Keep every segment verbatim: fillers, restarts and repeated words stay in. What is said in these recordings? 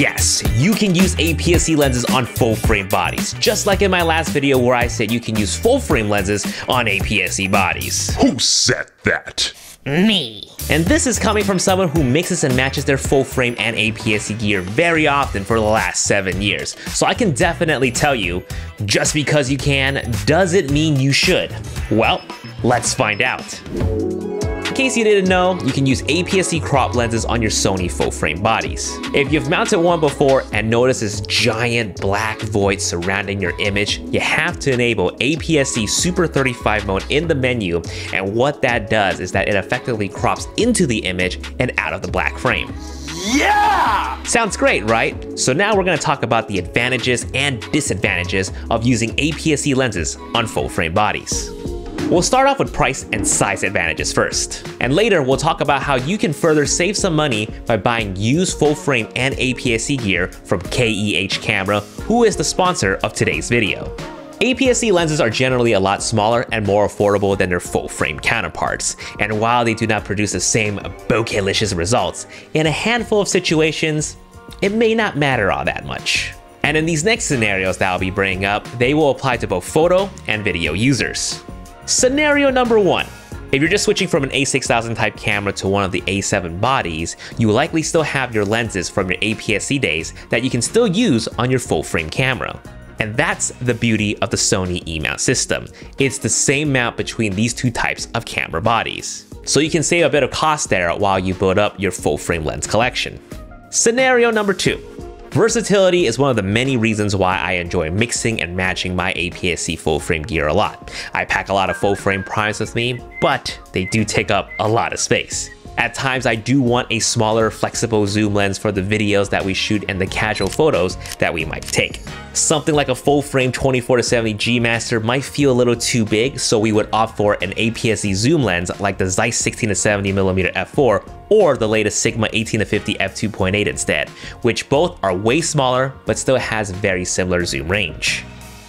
Yes, you can use A P S C lenses on full frame bodies, just like in my last video where I said you can use full frame lenses on A P S C bodies. Who said that? Me. And this is coming from someone who mixes and matches their full frame and A P S C gear very often for the last seven years. So I can definitely tell you, just because you can, doesn't mean you should. Well, let's find out. In case you didn't know, you can use A P S C crop lenses on your Sony full frame bodies. If you've mounted one before and noticed this giant black void surrounding your image, you have to enable A P S C Super thirty-five mode in the menu, and what that does is that it effectively crops into the image and out of the black frame. Yeah! Sounds great, right? So now we're gonna talk about the advantages and disadvantages of using A P S C lenses on full frame bodies. We'll start off with price and size advantages first. And later, we'll talk about how you can further save some money by buying used full frame and A P S C gear from K E H Camera, who is the sponsor of today's video. A P S C lenses are generally a lot smaller and more affordable than their full-frame counterparts, and while they do not produce the same bokeh-licious results, in a handful of situations, it may not matter all that much. And in these next scenarios that I'll be bringing up, they will apply to both photo and video users. Scenario number one. If you're just switching from an A six thousand type camera to one of the A seven bodies, you likely still have your lenses from your A P S C days that you can still use on your full-frame camera. And that's the beauty of the Sony E-mount system. It's the same mount between these two types of camera bodies. So you can save a bit of cost there while you build up your full frame lens collection. Scenario number two. Versatility is one of the many reasons why I enjoy mixing and matching my A P S C full frame gear a lot. I pack a lot of full frame primes with me, but they do take up a lot of space. At times, I do want a smaller, flexible zoom lens for the videos that we shoot and the casual photos that we might take. Something like a full-frame twenty-four to seventy G Master might feel a little too big, so we would opt for an A P S C zoom lens like the Zeiss sixteen to seventy millimeter f four or the latest Sigma eighteen to fifty f two point eight instead, which both are way smaller but still has very similar zoom range.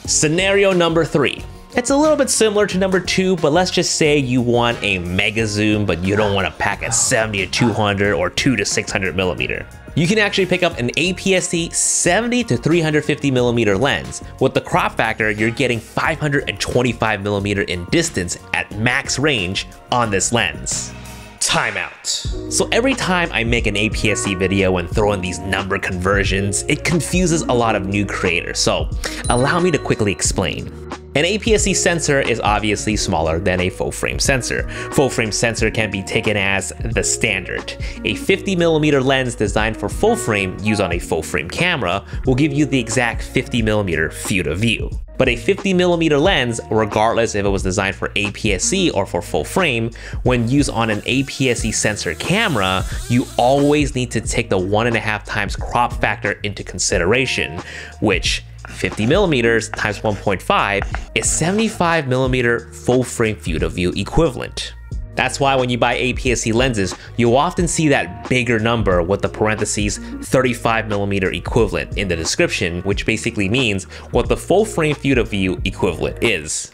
Scenario number three. It's a little bit similar to number two, but let's just say you want a mega zoom, but you don't want to pack a seventy to two hundred or two to six hundred millimeter. You can actually pick up an A P S C seventy to three hundred fifty millimeter lens. With the crop factor, you're getting five hundred twenty-five millimeter in distance at max range on this lens. Timeout. So every time I make an A P S C video and throw in these number conversions, it confuses a lot of new creators. So allow me to quickly explain. An A P S C sensor is obviously smaller than a full-frame sensor. Full-frame sensor can be taken as the standard. A fifty millimeter lens designed for full-frame used on a full-frame camera will give you the exact fifty millimeter field of view. But a fifty millimeter lens, regardless if it was designed for A P S C or for full-frame, when used on an A P S C sensor camera, you always need to take the one and a half times crop factor into consideration, which fifty millimeters times one point five is seventy-five millimeter full frame field of view equivalent. That's why when you buy A P S C lenses, you'll often see that bigger number with the parentheses thirty-five millimeter equivalent in the description, which basically means what the full frame field of view equivalent is.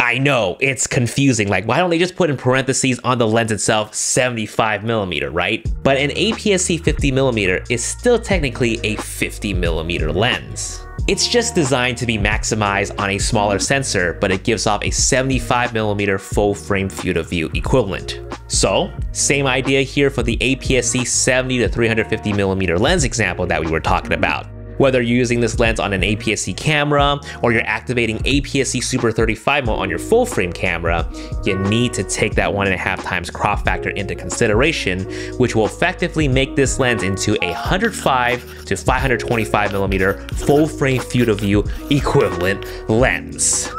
I know, it's confusing. Like, why don't they just put in parentheses on the lens itself seventy-five millimeter, right? But an A P S C fifty millimeter is still technically a fifty millimeter lens. It's just designed to be maximized on a smaller sensor, but it gives off a seventy-five millimeter full frame field of view equivalent. So, same idea here for the A P S C seventy to three hundred fifty millimeter lens example that we were talking about. Whether you're using this lens on an A P S C camera or you're activating A P S C Super thirty-five mode on your full frame camera, you need to take that one and a half times crop factor into consideration, which will effectively make this lens into a one hundred five to five hundred twenty-five millimeter full frame field of view equivalent lens.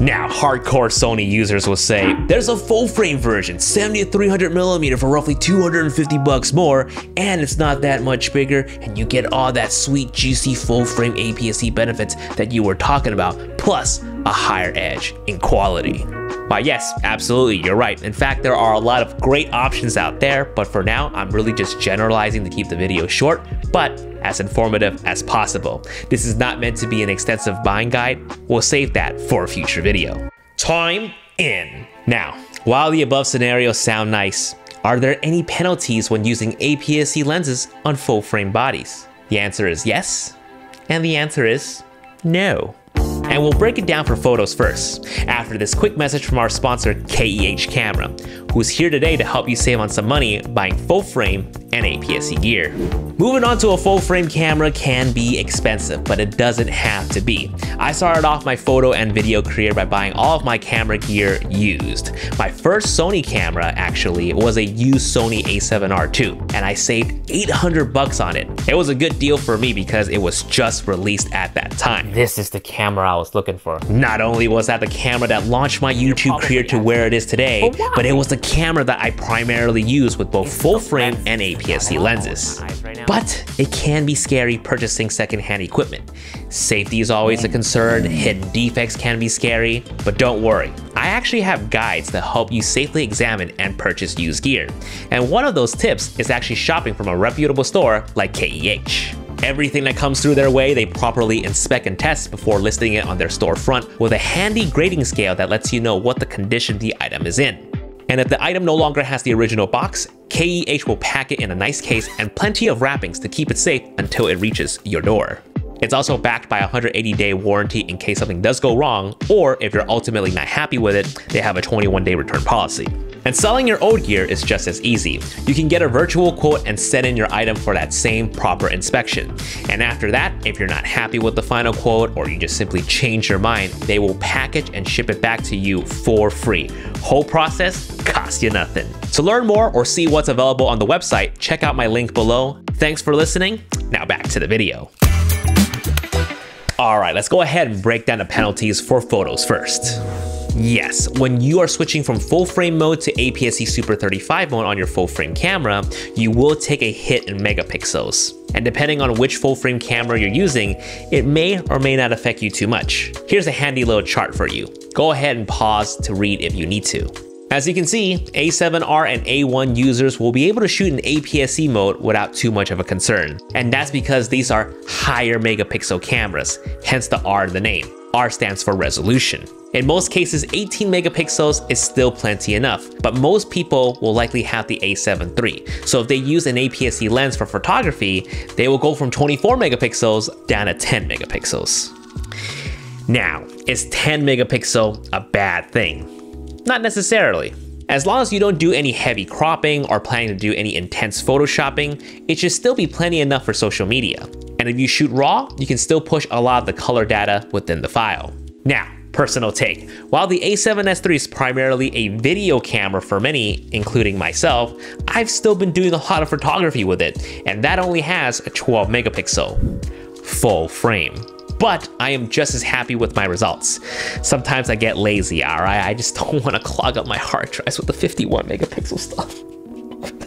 Now, hardcore Sony users will say, there's a full frame version, seventy to three hundred millimeter for roughly two hundred fifty bucks more, and it's not that much bigger, and you get all that sweet, juicy full frame A P S C benefits that you were talking about, plus a higher edge in quality. Why, yes, absolutely, you're right. In fact, there are a lot of great options out there, but for now, I'm really just generalizing to keep the video short, but as informative as possible. This is not meant to be an extensive buying guide. We'll save that for a future video. Time in. Now, while the above scenarios sound nice, are there any penalties when using A P S C lenses on full frame bodies? The answer is yes, and the answer is no. And we'll break it down for photos first, after this quick message from our sponsor K E H Camera, who's here today to help you save on some money buying full frame and A P S C gear. Moving on to a full frame camera can be expensive, but it doesn't have to be. I started off my photo and video career by buying all of my camera gear used. My first Sony camera actually was a used Sony A seven R two, and I saved eight hundred bucks on it. It was a good deal for me because it was just released at that time. This is the camera I was looking for. Not only was that the camera that launched my YouTube career to where it is today, but it was the camera that I primarily use with both full frame and A P S C lenses. But it can be scary purchasing secondhand equipment. Safety is always a concern, hidden defects can be scary, but don't worry. I actually have guides that help you safely examine and purchase used gear. And one of those tips is actually shopping from a reputable store like K E H. Everything that comes through their way, they properly inspect and test before listing it on their storefront with a handy grading scale that lets you know what the condition the item is in. And if the item no longer has the original box, K E H will pack it in a nice case and plenty of wrappings to keep it safe until it reaches your door. It's also backed by a one hundred eighty day warranty in case something does go wrong, or if you're ultimately not happy with it, they have a twenty-one day return policy. And selling your old gear is just as easy. You can get a virtual quote and send in your item for that same proper inspection. And after that, if you're not happy with the final quote or you just simply change your mind, they will package and ship it back to you for free. Whole process costs you nothing. To learn more or see what's available on the website, check out my link below. Thanks for listening. Now back to the video. All right, let's go ahead and break down the penalties for photos first. Yes, when you are switching from full frame mode to A P S C Super thirty-five mode on your full frame camera, you will take a hit in megapixels. And depending on which full frame camera you're using, it may or may not affect you too much. Here's a handy little chart for you. Go ahead and pause to read if you need to. As you can see, A seven R and A one users will be able to shoot in A P S C mode without too much of a concern. And that's because these are higher megapixel cameras, hence the R in the name. R stands for resolution. In most cases, eighteen megapixels is still plenty enough, but most people will likely have the A seven three. So if they use an A P S C lens for photography, they will go from twenty-four megapixels down to ten megapixels. Now, is ten megapixel a bad thing? Not necessarily. As long as you don't do any heavy cropping or planning to do any intense photoshopping, it should still be plenty enough for social media. And if you shoot raw, you can still push a lot of the color data within the file. Now, personal take. While the A seven S three is primarily a video camera for many, including myself, I've still been doing a lot of photography with it, and that only has a twelve megapixel full frame. But I am just as happy with my results. Sometimes I get lazy, all right? I just don't want to clog up my hard drives with the fifty-one megapixel stuff.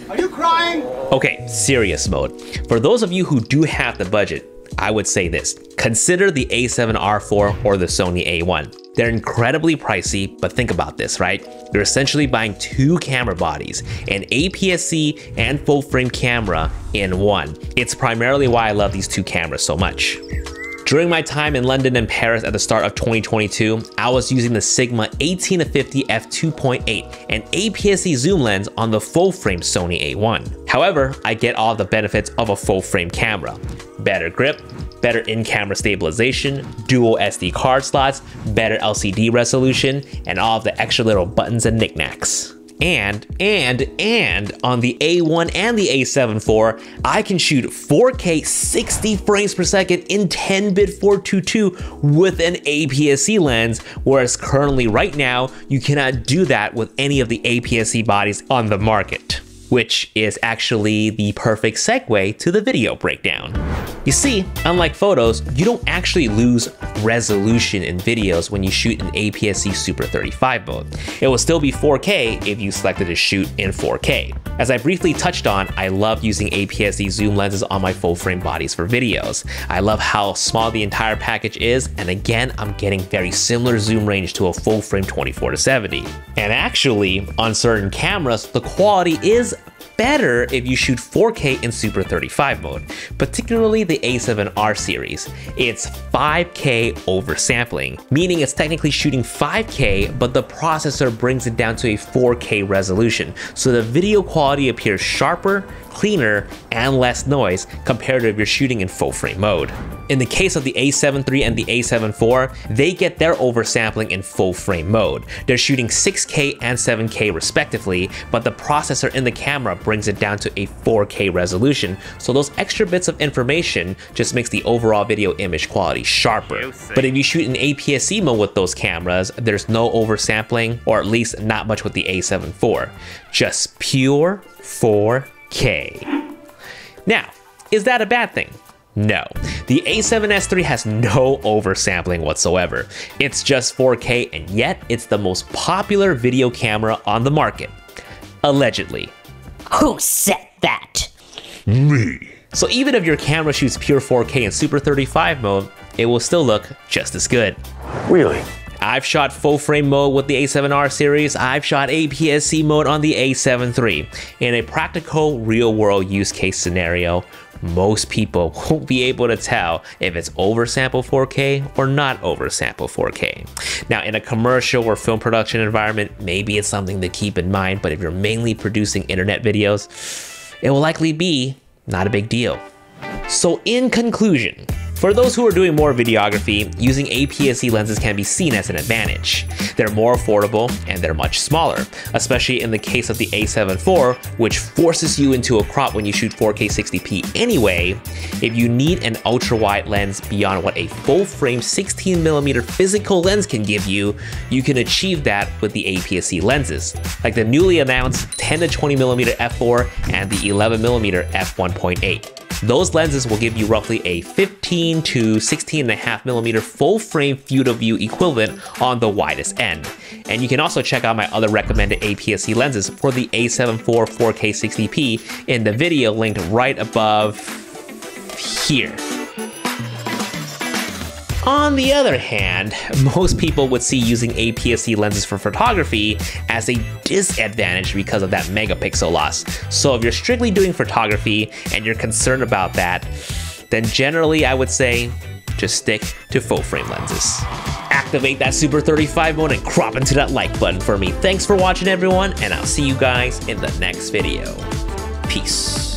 Are you crying? Okay, serious mode. For those of you who do have the budget, I would say this, consider the A seven R four or the Sony A one. They're incredibly pricey, but think about this, right? You're essentially buying two camera bodies, an A P S C and full frame camera in one. It's primarily why I love these two cameras so much. During my time in London and Paris at the start of twenty twenty-two, I was using the Sigma eighteen to fifty f two point eight and A P S C zoom lens on the full frame Sony A one. However, I get all the benefits of a full frame camera. Better grip, better in-camera stabilization, dual S D card slots, better L C D resolution, and all of the extra little buttons and knickknacks. And, and, and on the A one and the A seven four, I can shoot four K sixty frames per second in ten bit four twenty-two with an A P S C lens, whereas currently right now, you cannot do that with any of the A P S C bodies on the market, which is actually the perfect segue to the video breakdown. You see, unlike photos, you don't actually lose resolution in videos when you shoot in A P S C Super thirty-five mode. It will still be four K if you selected to shoot in four K. As I briefly touched on, I love using A P S C zoom lenses on my full frame bodies for videos. I love how small the entire package is, and again, I'm getting very similar zoom range to a full frame twenty-four to seventy. And actually, on certain cameras, the quality is better if you shoot four K in Super thirty-five mode, particularly the A seven R series. It's five K oversampling, meaning it's technically shooting five K, but the processor brings it down to a four K resolution, so the video quality appears sharper, cleaner, and less noise compared to if you're shooting in full frame mode. In the case of the A seven three and the A seven four, they get their oversampling in full frame mode. They're shooting six K and seven K respectively, but the processor in the camera brings it down to a four K resolution, so those extra bits of information just makes the overall video image quality sharper. But if you shoot in A P S C mode with those cameras, there's no oversampling, or at least not much with the A seven four. Just pure four K. Now, is that a bad thing? No, the A seven S three has no oversampling whatsoever. It's just four K, and yet it's the most popular video camera on the market. Allegedly. Who said that? Me. So even if your camera shoots pure four K in Super thirty-five mode, it will still look just as good. Really? I've shot full frame mode with the A seven R series, I've shot A P S C mode on the A seven three. In a practical, real world use case scenario, most people won't be able to tell if it's oversample four K or not oversample four K. Now, in a commercial or film production environment, maybe it's something to keep in mind, but if you're mainly producing internet videos, it will likely be not a big deal. So in conclusion, for those who are doing more videography, using A P S C lenses can be seen as an advantage. They're more affordable and they're much smaller, especially in the case of the A seven four, which forces you into a crop when you shoot four K sixty P anyway. If you need an ultra-wide lens beyond what a full-frame sixteen millimeter physical lens can give you, you can achieve that with the A P S C lenses, like the newly announced ten to twenty millimeter f four and the eleven millimeter f one point eight. Those lenses will give you roughly a fifteen to sixteen and a half millimeter full frame field of view equivalent on the widest end. And you can also check out my other recommended A P S C lenses for the A seven four four K sixty P in the video linked right above here. On the other hand, most people would see using A P S C lenses for photography as a disadvantage because of that megapixel loss. So if you're strictly doing photography and you're concerned about that, then generally I would say just stick to full frame lenses. Activate that Super thirty-five mode and crop into that like button for me. Thanks for watching everyone, and I'll see you guys in the next video. Peace.